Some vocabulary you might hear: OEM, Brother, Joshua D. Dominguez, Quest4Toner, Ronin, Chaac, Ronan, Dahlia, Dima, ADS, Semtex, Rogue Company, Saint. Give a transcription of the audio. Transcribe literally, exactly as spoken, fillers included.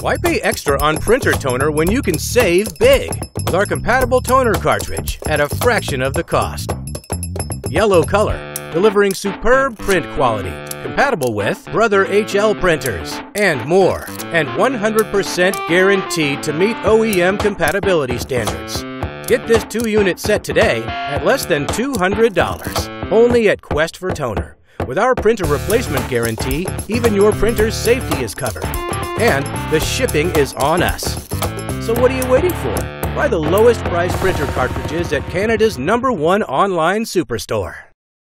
Why pay extra on printer toner when you can save big with our compatible toner cartridge at a fraction of the cost? Yellow color, delivering superb print quality, compatible with Brother H L printers and more, and one hundred percent guaranteed to meet O E M compatibility standards. Get this two-unit set today at less than two hundred dollars, only at Quest for Toner. With our printer replacement guarantee, even your printer's safety is covered. And the shipping is on us. So what are you waiting for? Buy the lowest priced printer cartridges at Canada's number one online superstore.